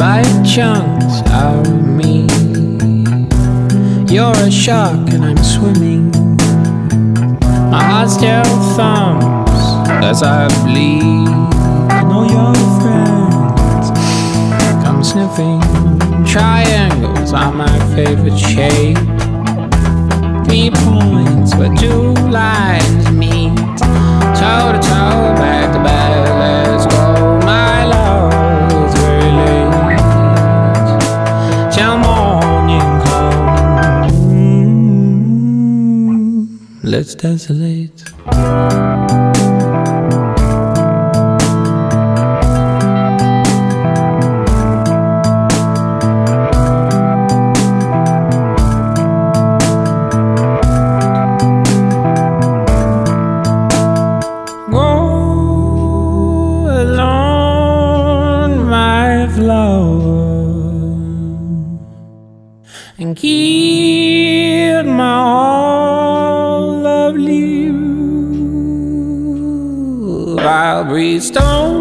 by chunks of me. You're a shark and I'm swimming. My heart still thumps as I bleed, and all your friends come sniffing. Triangles are my favorite shape. 3 points where 2 lines meet. Toe to toe, back to back, let's go. My love's very late till morning comes. Let's desolate. And keep my all lovely. I'll breathe stone.